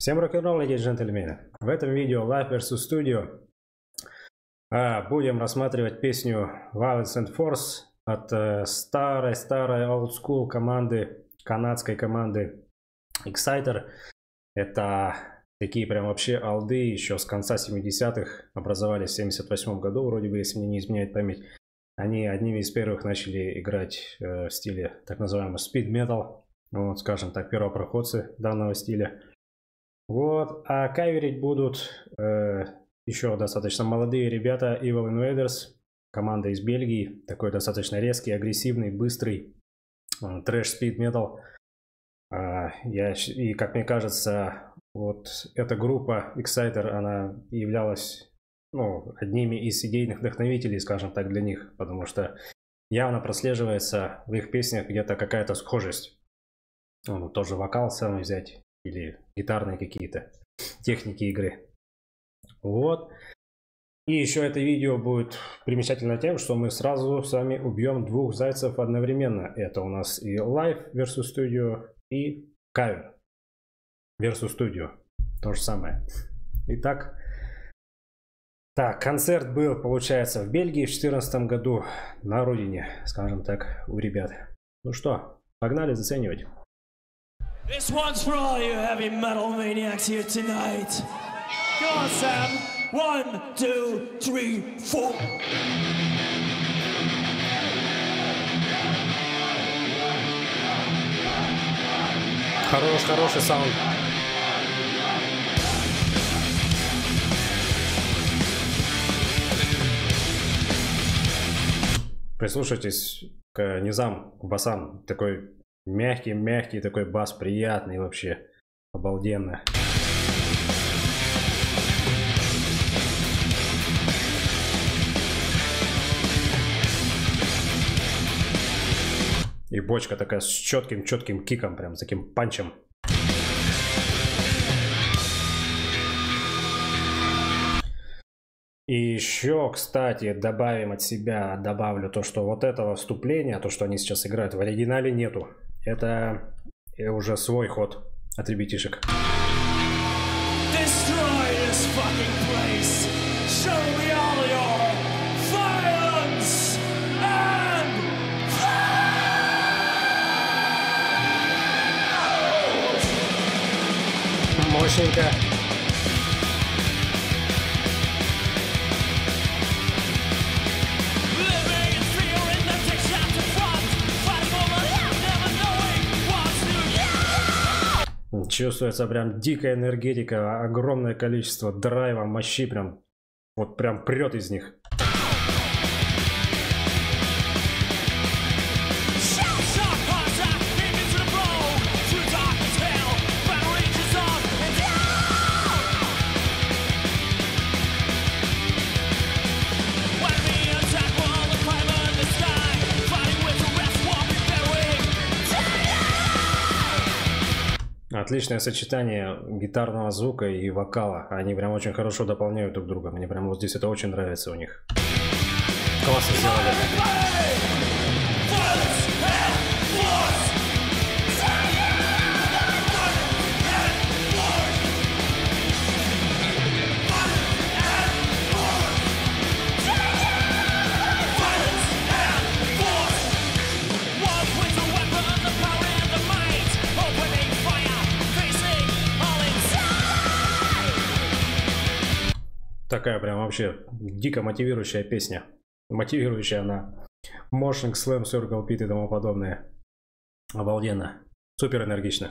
Всем рок-н-ролл, леди и джентльмены. В этом видео Live vs. Studio будем рассматривать песню Violence and Force от старой old-school команды, канадской команды Exciter. Это такие прям вообще олды, еще с конца 70-х, образовались в 78 году, вроде бы, если мне не изменяет память. Они одними из первых начали играть в стиле так называемого Speed Metal, вот, скажем так, первопроходцы данного стиля. Вот, а каверить будут еще достаточно молодые ребята, Evil Invaders, команда из Бельгии, такой достаточно резкий, агрессивный, быстрый трэш-спид-метал. И, как мне кажется, вот эта группа Exciter, она являлась, ну, одними из идейных вдохновителей, скажем так, для них, потому что явно прослеживается в их песнях где-то какая-то схожесть. Ну, тоже вокал самый взять или гитарные какие-то техники игры. Вот. И еще это видео будет примечательно тем, что мы сразу с вами убьем двух зайцев одновременно. Это у нас и Live vs. Studio, и Cover vs. Studio. То же самое. Итак, так, концерт был, получается, в Бельгии в 2014 году на родине, скажем так, у ребят. Ну что, погнали заценивать. This one's for all you heavy metal maniacs here tonight. Go on, Sam. 1, 2, 3, 4. Хороший саунд. Прислушайтесь к низам, к басам. Такой мягкий такой бас, приятный вообще, обалденно. И бочка такая с четким киком, прям с таким панчем. И еще, кстати, добавим от себя, добавлю то, что вот этого вступления, то, что они сейчас играют, в оригинале нету. Это уже свой ход от ребятишек. Мощненько. Чувствуется прям дикая энергетика, огромное количество драйва, мощи, прям вот прям прет из них. Отличное сочетание гитарного звука и вокала. Они прям очень хорошо дополняют друг друга. Мне прям вот здесь это очень нравится у них. Классно сделали. Такая прям вообще дико мотивирующая песня. Мотивирующая на moshing, slam, circle pit и тому подобное. Обалденно. Супер энергично.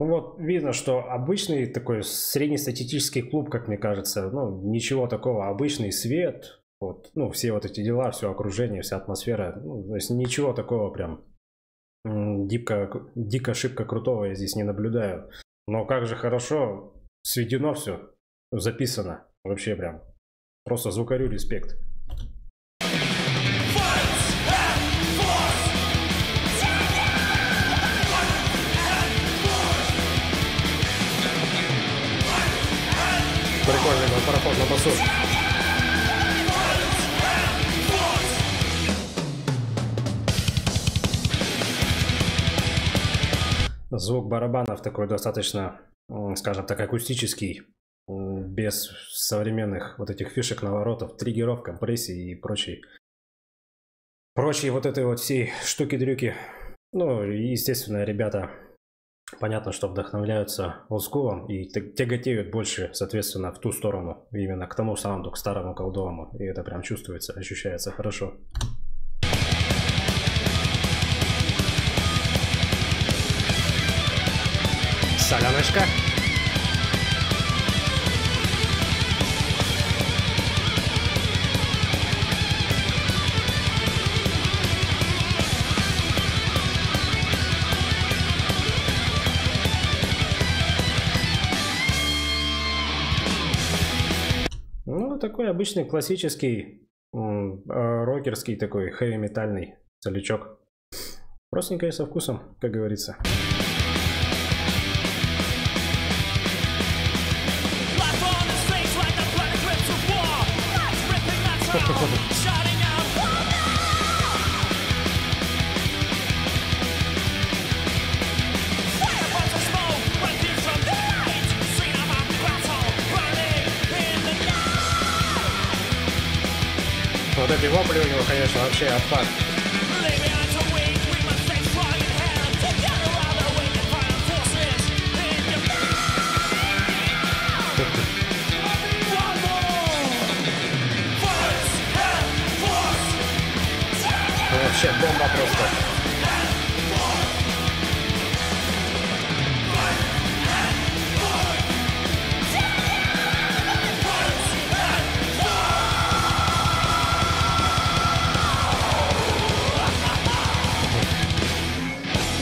Вот видно, что обычный такой среднестатистический клуб, как мне кажется, ну ничего такого, обычный свет, вот, ну все вот эти дела, все окружение, вся атмосфера, ну, то есть ничего такого прям дико-шибко крутого я здесь не наблюдаю. Но как же хорошо сведено все, записано, вообще прям, просто звукарю респект. пароход на басу. Звук барабанов такой достаточно, скажем так, акустический, без современных вот этих фишек, наворотов, триггеров, компрессии и прочей вот этой вот всей штуки-дрюки. Ну, естественно, ребята, понятно, что вдохновляются олдскулом и тяготеют больше, соответственно, в ту сторону, именно к тому саунду, к старому колдовому. И это прям чувствуется, ощущается хорошо. Соляночка. Ну, такой обычный классический рокерский такой хэви-метальный солячок. Простенько и со вкусом, как говорится. Вот эти вопли у него, конечно, вообще отпад. Вообще бомба просто.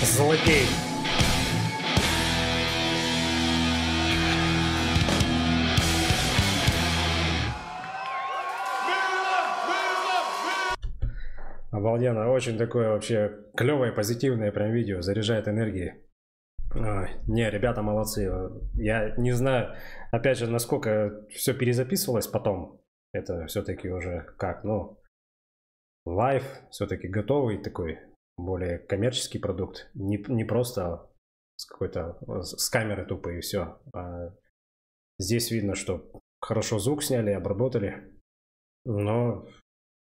Злодей. Обалденно, очень такое вообще клевое, позитивное прям видео, заряжает энергией. Ой, не, ребята молодцы. Я не знаю, опять же, насколько все перезаписывалось потом. Это все-таки уже как, ну, лайв, все-таки готовый такой, более коммерческий продукт. Не просто с какой-то, с камеры тупо и все. А здесь видно, что хорошо звук сняли, обработали. Но...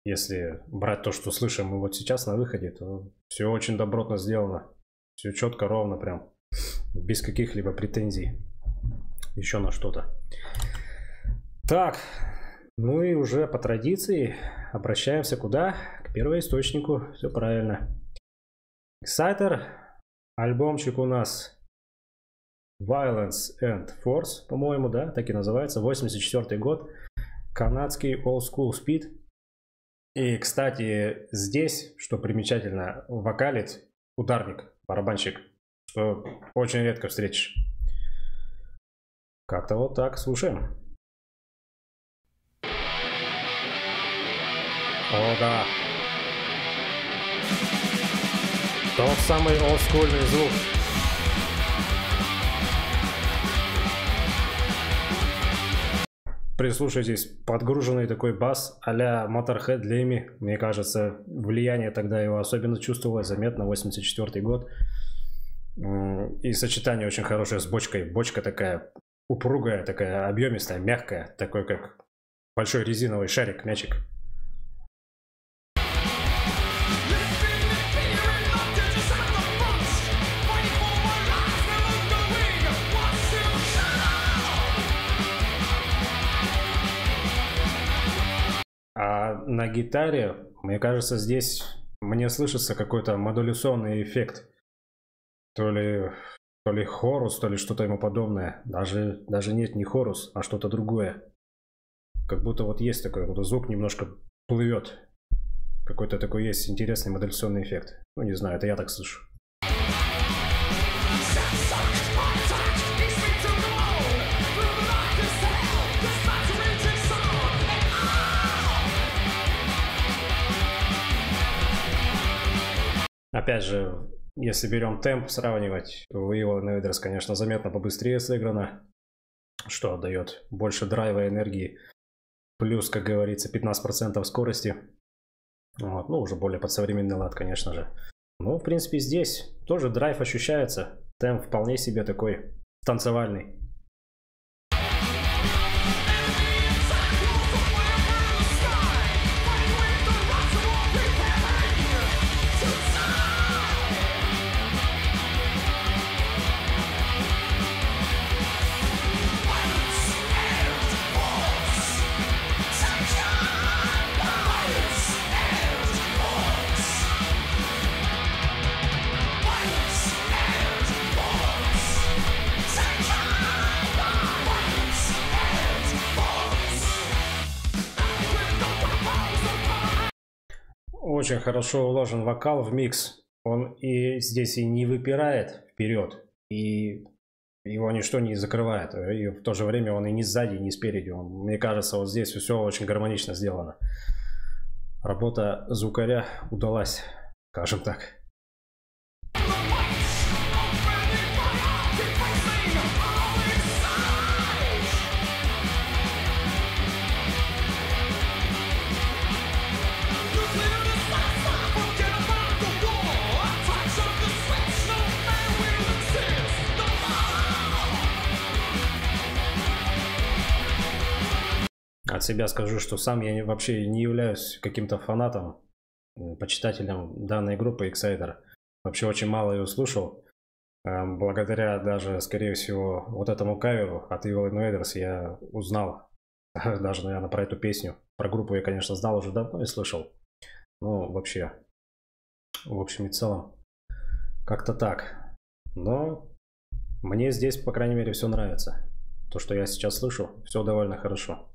Если брать то, что слышим мы вот сейчас на выходе, то все очень добротно сделано. Все четко, ровно прям. Без каких-либо претензий. Еще на что-то. Так. Ну и уже по традиции обращаемся куда? К первоисточнику. Все правильно. Exciter. Альбомчик у нас Violence and Force, по-моему, да? Так и называется. 84 год. Канадский Old School Speed. И, кстати, здесь, что примечательно, вокалит ударник, барабанщик, что очень редко встретишь. Как-то вот так, слушаем. О, да. Тот самый олдскульный звук. Прислушайтесь, подгруженный такой бас а-ля Motorhead для ими. Мне кажется, влияние тогда его особенно чувствовалось, заметно, 84 год. И сочетание очень хорошее с бочкой. Бочка такая упругая, такая объемистая, мягкая. Такой как большой резиновый шарик, мячик. А на гитаре, мне кажется, здесь мне слышится какой-то модуляционный эффект. То ли хорус, то ли что-то ему подобное. Даже нет, не хорус, а что-то другое. Как будто вот есть такой, вот звук немножко плывет. Какой-то такой есть интересный модуляционный эффект. Ну, не знаю, это я так слышу. Опять же, если берем темп сравнивать, то у Evil Invaders, конечно, заметно побыстрее сыграно. что дает больше драйва и энергии. Плюс, как говорится, 15% скорости. Вот. Ну, уже более под современный лад, конечно же. Ну, в принципе, здесь тоже драйв ощущается. Темп вполне себе такой танцевальный. Очень хорошо уложен вокал в микс. Он и здесь и не выпирает вперед, и его ничто не закрывает. И в то же время он и не сзади, и не спереди. Он, мне кажется, вот здесь все очень гармонично сделано. Работа звукаря удалась, скажем так. От себя скажу, что сам я вообще не являюсь каким-то фанатом, почитателем данной группы Exciter. Вообще очень мало ее слушал. Благодаря даже, скорее всего, вот этому каверу от Evil Invaders я узнал даже, наверное, про эту песню. Про группу я, конечно, знал уже давно и слышал. Ну, вообще, в общем и целом, как-то так. Но мне здесь, по крайней мере, все нравится. То, что я сейчас слышу, все довольно хорошо.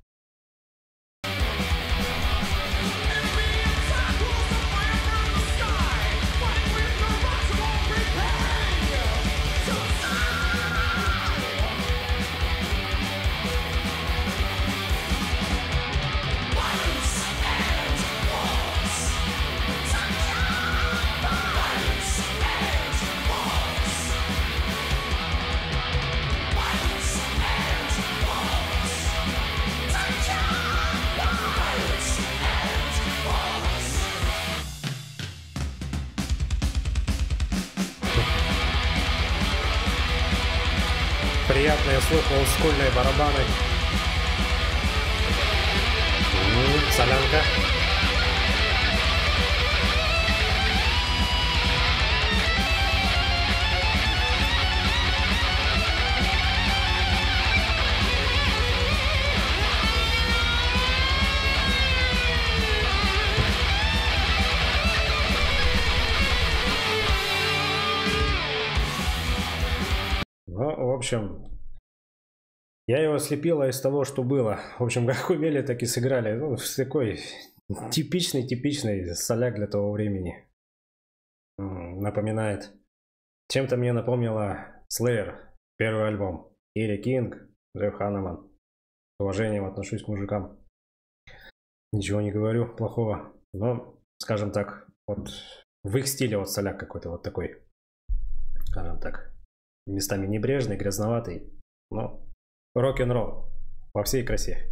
Приятные слухи, олдскульные барабаны. Солянка. Ну, в общем, я его слепила из того, что было. В общем, как умели, так и сыграли. Ну, такой типичный соляк для того времени. Напоминает. Чем-то мне напомнила Slayer, первый альбом. Керри Кинг, Джефф Ханнеман. С уважением отношусь к мужикам. Ничего не говорю плохого. Но, скажем так, вот в их стиле вот соляк какой-то вот такой. Скажем так. Местами небрежный, грязноватый, но рок-н-ролл во всей красе.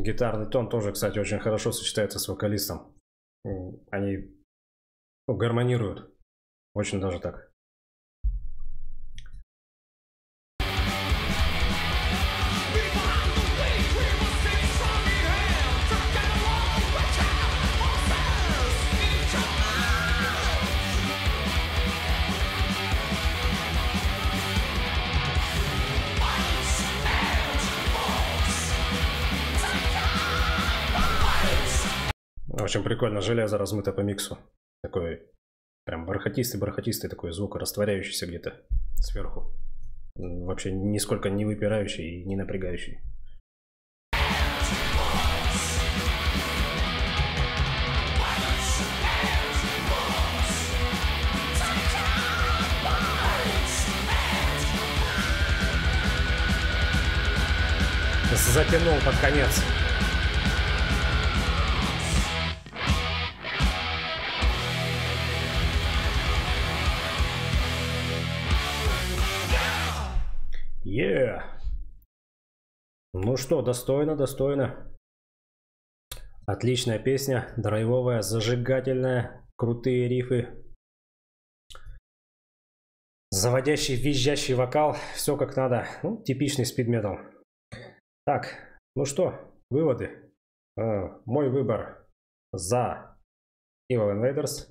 Гитарный тон тоже, кстати, очень хорошо сочетается с вокалистом. Они гармонируют. Очень даже так. Очень прикольно, железо размыто по миксу. Такой прям бархатистый такой звук, растворяющийся где-то сверху. вообще нисколько не выпирающий и не напрягающий. Затянул под конец. Yeah. Ну что, достойно, достойно. Отличная песня, драйвовая, зажигательная, крутые рифы, заводящий, визжащий вокал, все как надо. Ну, типичный спид-метал. Так, ну что, выводы. Мой выбор за Evil Invaders,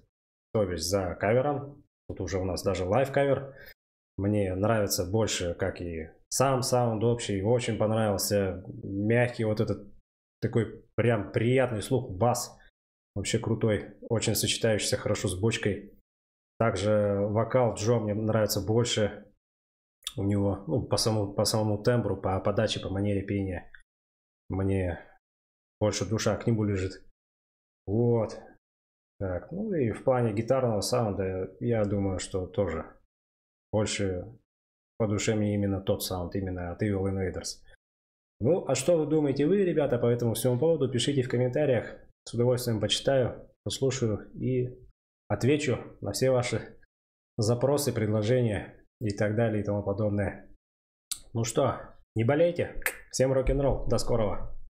то бишь за кавером. Тут уже у нас даже лайв-кавер. Мне нравится больше, как и сам саунд общий. Очень понравился мягкий вот этот такой прям приятный слух бас. Вообще крутой, очень сочетающийся хорошо с бочкой. Также вокал Джо мне нравится больше у него. Ну, по самому тембру, по подаче, по манере пения. Мне больше душа к нему лежит. Вот. Так, ну и в плане гитарного саунда, я думаю, что тоже... Больше по душе мне именно тот саунд, именно от Evil Invaders. Ну, а что вы думаете вы, ребята, по этому всему поводу? Пишите в комментариях. С удовольствием почитаю, послушаю и отвечу на все ваши запросы, предложения и так далее и тому подобное. Ну что, не болейте. Всем рок-н-ролл. До скорого.